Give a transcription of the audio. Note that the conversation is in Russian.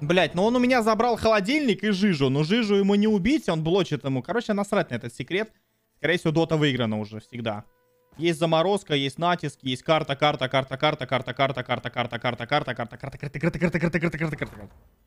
Блять, ну он у меня забрал холодильник и жижу. Но жижу ему не убить, он блочит ему. Короче, насрать на этот секрет. Скорее всего, дота выиграна уже всегда. Есть заморозка, есть натиск, есть карта, карта, карта, карта, карта, карта, карта, карта, карта, карта, карта, карта, карта, карта, карта, карта, карта, карта, карта, карта, карта.